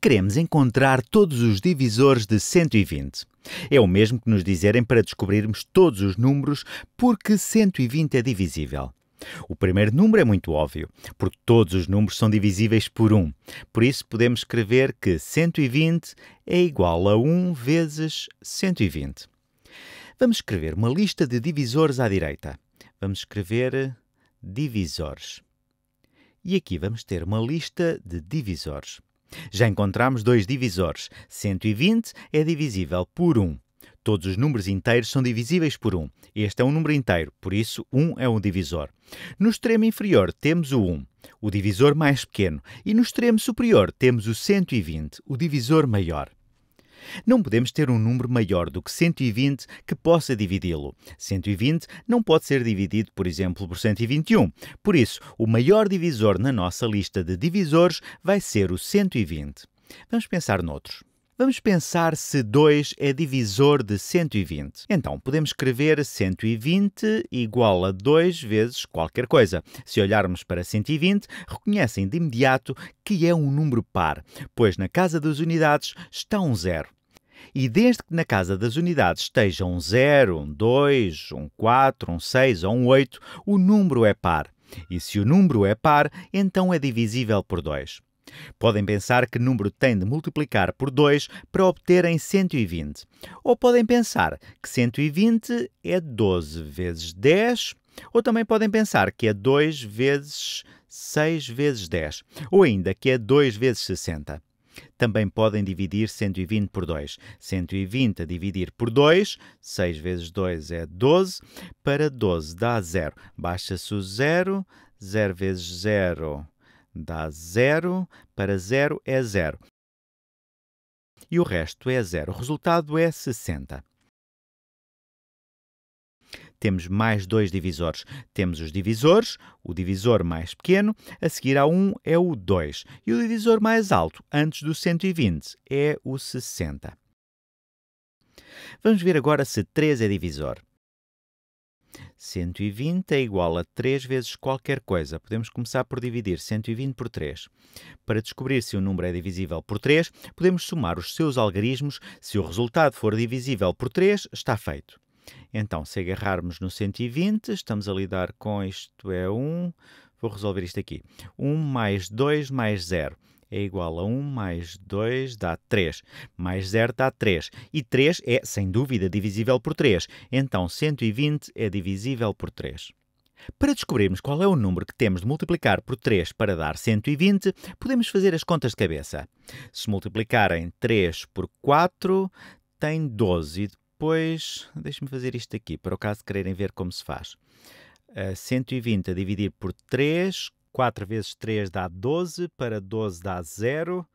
queremos encontrar todos os divisores de 120. É o mesmo que nos dizerem para descobrirmos todos os números porque 120 é divisível. O primeiro número é muito óbvio, porque todos os números são divisíveis por 1. Por isso, podemos escrever que 120 é igual a 1 vezes 120. Vamos escrever uma lista de divisores à direita. Vamos escrever divisores. E aqui vamos ter uma lista de divisores. Já encontramos dois divisores. 120 é divisível por 1. Todos os números inteiros são divisíveis por 1. Este é um número inteiro, por isso 1 é um divisor. No extremo inferior temos o 1, o divisor mais pequeno. E no extremo superior temos o 120, o divisor maior. Não podemos ter um número maior do que 120 que possa dividi-lo. 120 não pode ser dividido, por exemplo, por 121. Por isso, o maior divisor na nossa lista de divisores vai ser o 120. Vamos pensar noutros. Vamos pensar se 2 é divisor de 120. Então, podemos escrever 120 igual a 2 vezes qualquer coisa. Se olharmos para 120, reconhecem de imediato que é um número par, pois na casa das unidades está um zero. E desde que na casa das unidades esteja um 0, um 2, um 4, um 6 ou um 8, o número é par. E se o número é par, então é divisível por 2. Podem pensar que número tem de multiplicar por 2 para obterem 120. Ou podem pensar que 120 é 12 vezes 10. Ou também podem pensar que é 2 vezes 6 vezes 10. Ou ainda que é 2 vezes 60. Também podem dividir 120 por 2. 120 a dividir por 2. 6 vezes 2 é 12. Para 12 dá 0. Baixa-se o 0. 0 vezes 0... dá 0, para 0 é 0. E o resto é 0. O resultado é 60. Temos mais dois divisores. Temos os divisores, o divisor mais pequeno, a seguir a 1 é o 2. E o divisor mais alto, antes do 120, é o 60. Vamos ver agora se 3 é divisor. 120 é igual a 3 vezes qualquer coisa. Podemos começar por dividir 120 por 3. Para descobrir se o número é divisível por 3, podemos somar os seus algarismos. Se o resultado for divisível por 3, está feito. Então, se agarrarmos no 120, estamos a lidar com isto é 1. Vou resolver isto aqui. 1 mais 2 mais 0 é igual a 1 mais 2 dá 3. Mais 0 dá 3. E 3 é, sem dúvida, divisível por 3. Então, 120 é divisível por 3. Para descobrirmos qual é o número que temos de multiplicar por 3 para dar 120, podemos fazer as contas de cabeça. Se multiplicarem 3 por 4, tem 12. E depois, deixe-me fazer isto aqui, para o caso de quererem ver como se faz. 120 a dividir por 3... 4 vezes 3 dá 12, para 12 dá 0,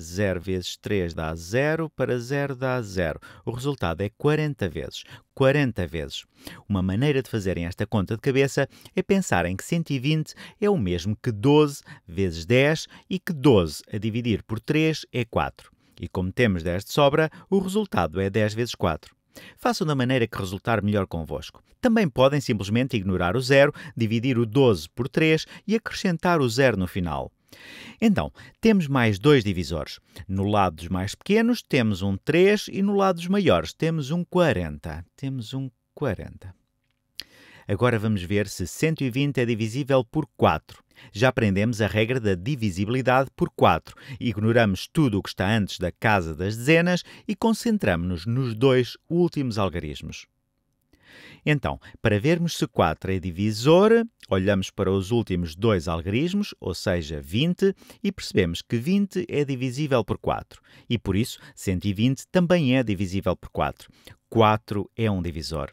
0 vezes 3 dá 0, para 0 dá 0. O resultado é 40 vezes. 40 vezes. Uma maneira de fazerem esta conta de cabeça é pensarem que 120 é o mesmo que 12 vezes 10 e que 12 a dividir por 3 é 4. E como temos 10 de sobra, o resultado é 10 vezes 4. Façam da maneira que resultar melhor convosco. Também podem simplesmente ignorar o 0, dividir o 12 por 3 e acrescentar o 0 no final. Então, temos mais dois divisores. No lado dos mais pequenos temos um 3 e no lado dos maiores temos um 40. Temos um 40. Agora vamos ver se 120 é divisível por 4. Já aprendemos a regra da divisibilidade por 4. Ignoramos tudo o que está antes da casa das dezenas e concentramos-nos nos dois últimos algarismos. Então, para vermos se 4 é divisor, olhamos para os últimos dois algarismos, ou seja, 20, e percebemos que 20 é divisível por 4. E por isso, 120 também é divisível por 4. 4 é um divisor.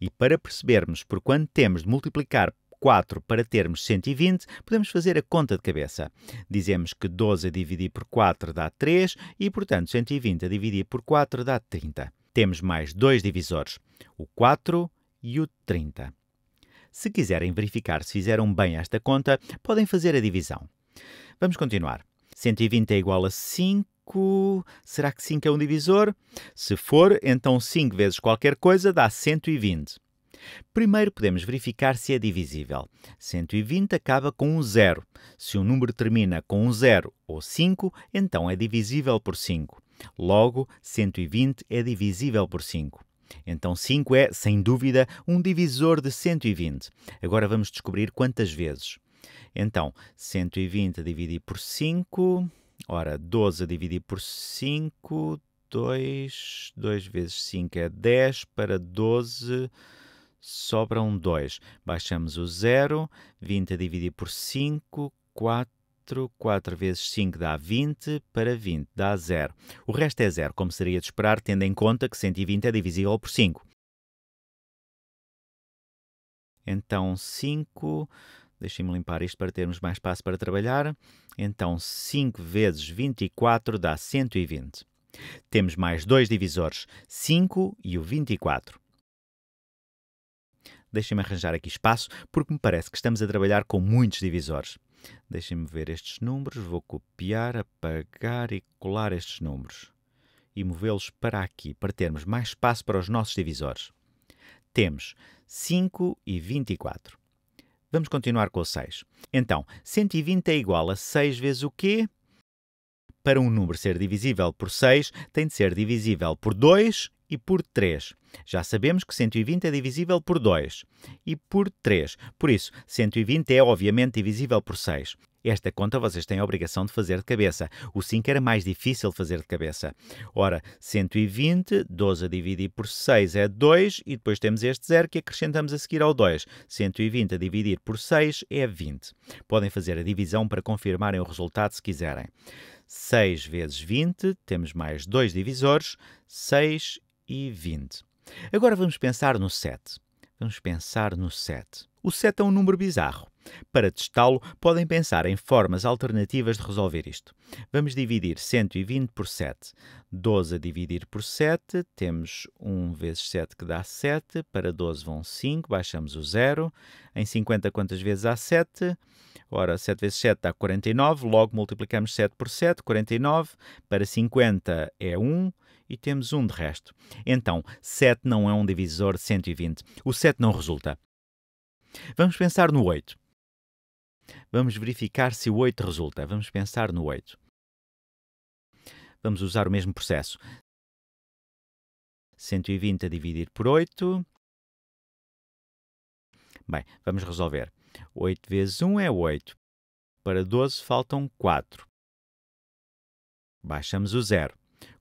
E para percebermos por quanto temos de multiplicar 4 para termos 120, podemos fazer a conta de cabeça. Dizemos que 12 a dividir por 4 dá 3 e, portanto, 120 a dividir por 4 dá 30. Temos mais dois divisores, o 4 e o 30. Se quiserem verificar se fizeram bem esta conta, podem fazer a divisão. Vamos continuar. 120 é igual a 5. Será que 5 é um divisor? Se for, então 5 vezes qualquer coisa dá 120. Primeiro podemos verificar se é divisível. 120 acaba com um 0. Se um número termina com um 0 ou 5, então é divisível por 5. Logo, 120 é divisível por 5. Então 5 é, sem dúvida, um divisor de 120. Agora vamos descobrir quantas vezes. Então, 120 a dividir por 5... Ora, 12 a dividir por 5... 2 vezes 5 é 10, para 12 sobra um 2. Baixamos o 0, 20 a dividir por 5, 4, 4 vezes 5 dá 20, para 20 dá 0. O resto é 0, como seria de esperar, tendo em conta que 120 é divisível por 5. Então 5, deixem-me limpar isto para termos mais espaço para trabalhar. Então 5 vezes 24 dá 120. Temos mais dois divisores, 5 e o 24. Deixem-me arranjar aqui espaço, porque me parece que estamos a trabalhar com muitos divisores. Deixem-me ver estes números, vou copiar, apagar e colar estes números. E movê-los para aqui, para termos mais espaço para os nossos divisores. Temos 5 e 24. Vamos continuar com o 6. Então, 120 é igual a 6 vezes o quê? Para um número ser divisível por 6, tem de ser divisível por 2 e por 3. Já sabemos que 120 é divisível por 2 e por 3. Por isso, 120 é obviamente divisível por 6. Esta conta vocês têm a obrigação de fazer de cabeça. O 5 era mais difícil de fazer de cabeça. Ora, 120, 12 a dividir por 6 é 2, e depois temos este 0 que acrescentamos a seguir ao 2. 120 a dividir por 6 é 20. Podem fazer a divisão para confirmarem o resultado se quiserem. 6 vezes 20, temos mais dois divisores, 6 e 20. Agora vamos pensar no 7. Vamos pensar no 7. O 7 é um número bizarro. Para testá-lo, podem pensar em formas alternativas de resolver isto. Vamos dividir 120 por 7. 12 a dividir por 7, temos 1 vezes 7 que dá 7, para 12 vão 5, baixamos o 0. Em 50 quantas vezes há 7? Ora, 7 vezes 7 dá 49, logo multiplicamos 7 por 7, 49, para 50 é 1. E temos 1 de resto. Então, 7 não é um divisor de 120. O 7 não resulta. Vamos pensar no 8. Vamos verificar se o 8 resulta. Vamos pensar no 8. Vamos usar o mesmo processo. 120 a dividir por 8. Bem, vamos resolver. 8 vezes 1 é 8. Para 12 faltam 4. Baixamos o 0.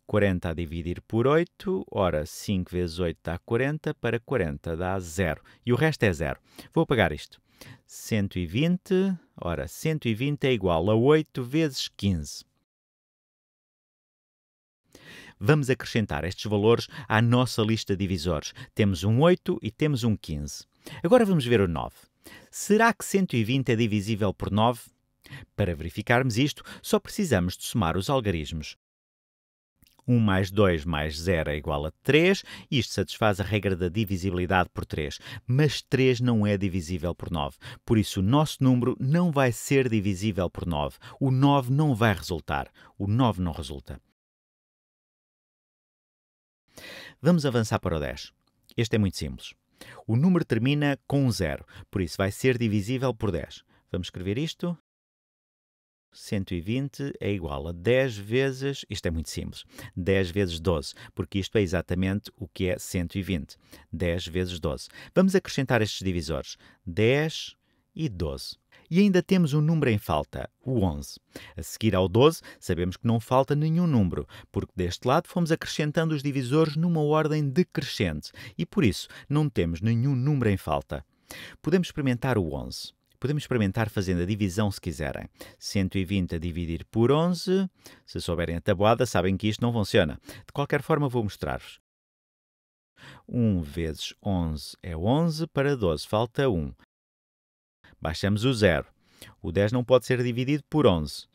40 a dividir por 8, ora, 5 vezes 8 dá 40, para 40 dá 0. E o resto é 0. Vou apagar isto. 120, ora, 120 é igual a 8 vezes 15. Vamos acrescentar estes valores à nossa lista de divisores. Temos um 8 e temos um 15. Agora vamos ver o 9. Será que 120 é divisível por 9? Para verificarmos isto, só precisamos de somar os algarismos. 1 mais 2 mais 0 é igual a 3. Isto satisfaz a regra da divisibilidade por 3. Mas 3 não é divisível por 9. Por isso, o nosso número não vai ser divisível por 9. O 9 não vai resultar. O 9 não resulta. Vamos avançar para o 10. Este é muito simples. O número termina com um 0. Por isso, vai ser divisível por 10. Vamos escrever isto. 120 é igual a 10 vezes, isto é muito simples, 10 vezes 12, porque isto é exatamente o que é 120. 10 vezes 12. Vamos acrescentar estes divisores, 10 e 12. E ainda temos um número em falta, o 11. A seguir ao 12, sabemos que não falta nenhum número, porque deste lado fomos acrescentando os divisores numa ordem decrescente, e por isso não temos nenhum número em falta. Podemos experimentar o 11. Podemos experimentar fazendo a divisão se quiserem. 120 a dividir por 11. Se souberem a tabuada, sabem que isto não funciona. De qualquer forma, vou mostrar-vos. 1 vezes 11 é 11, para 12 falta 1. Baixamos o 0. O 10 não pode ser dividido por 11.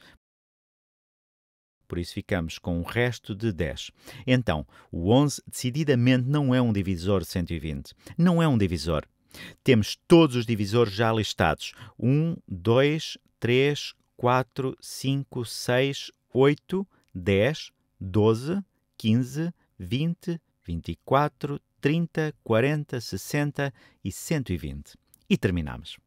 Por isso ficamos com o resto de 10. Então, o 11 decididamente não é um divisor de 120. Não é um divisor. Temos todos os divisores já listados. 1, 2, 3, 4, 5, 6, 8, 10, 12, 15, 20, 24, 30, 40, 60 e 120. E terminamos.